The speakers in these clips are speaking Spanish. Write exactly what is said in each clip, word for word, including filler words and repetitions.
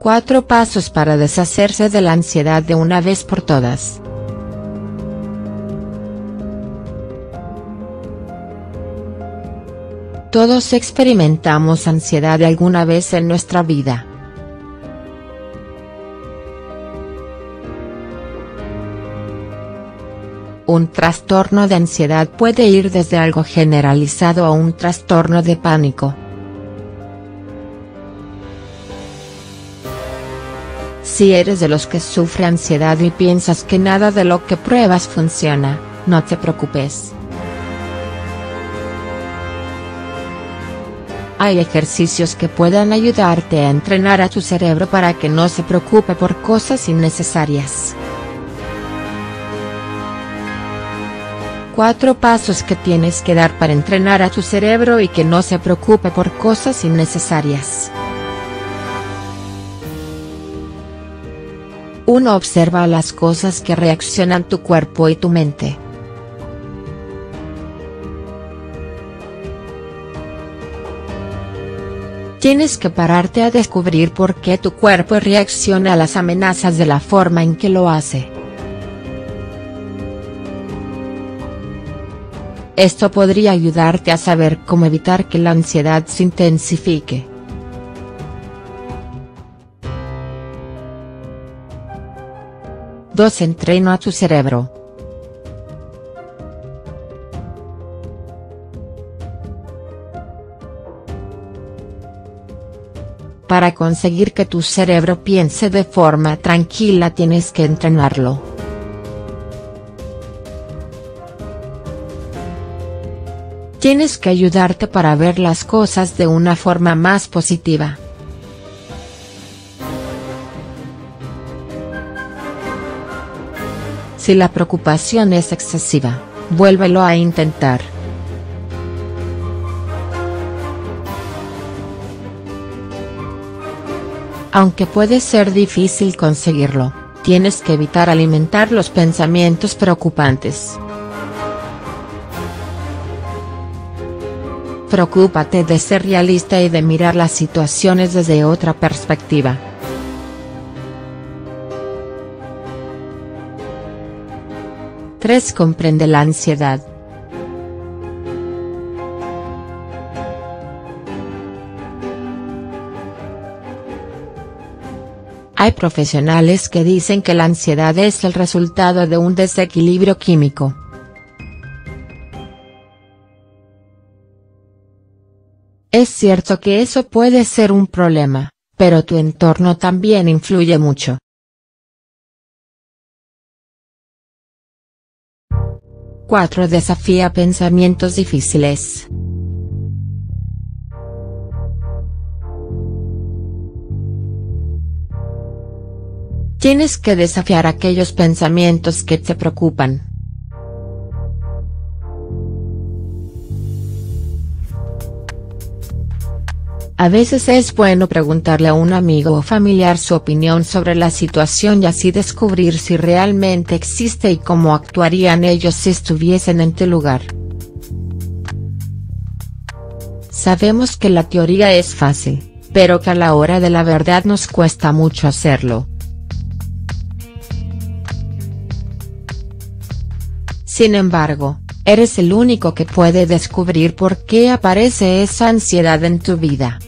Cuatro pasos para deshacerse de la ansiedad de una vez por todas. Todos experimentamos ansiedad alguna vez en nuestra vida. Un trastorno de ansiedad puede ir desde algo generalizado a un trastorno de pánico. Si eres de los que sufre ansiedad y piensas que nada de lo que pruebas funciona, no te preocupes. Hay ejercicios que puedan ayudarte a entrenar a tu cerebro para que no se preocupe por cosas innecesarias. Cuatro pasos que tienes que dar para entrenar a tu cerebro y que no se preocupe por cosas innecesarias. uno Observa las cosas que reaccionan tu cuerpo y tu mente. Tienes que pararte a descubrir por qué tu cuerpo reacciona a las amenazas de la forma en que lo hace. Esto podría ayudarte a saber cómo evitar que la ansiedad se intensifique. dos Entrena a tu cerebro. Para conseguir que tu cerebro piense de forma tranquila tienes que entrenarlo. Tienes que ayudarte para ver las cosas de una forma más positiva. Si la preocupación es excesiva, vuélvelo a intentar. Aunque puede ser difícil conseguirlo, tienes que evitar alimentar los pensamientos preocupantes. Preocúpate de ser realista y de mirar las situaciones desde otra perspectiva. tres Comprende la ansiedad. Hay profesionales que dicen que la ansiedad es el resultado de un desequilibrio químico. Es cierto que eso puede ser un problema, pero tu entorno también influye mucho. cuatro Desafía pensamientos difíciles. Tienes que desafiar aquellos pensamientos que te preocupan. A veces es bueno preguntarle a un amigo o familiar su opinión sobre la situación y así descubrir si realmente existe y cómo actuarían ellos si estuviesen en tu lugar. Sabemos que la teoría es fácil, pero que a la hora de la verdad nos cuesta mucho hacerlo. Sin embargo, eres el único que puede descubrir por qué aparece esa ansiedad en tu vida.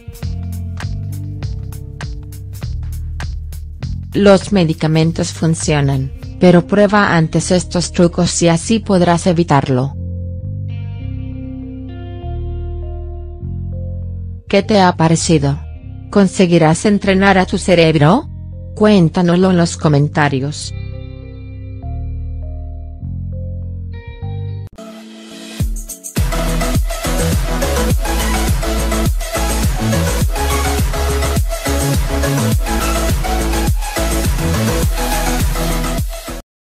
Los medicamentos funcionan, pero prueba antes estos trucos y así podrás evitarlo. ¿Qué te ha parecido? ¿Conseguirás entrenar a tu cerebro? Cuéntanoslo en los comentarios.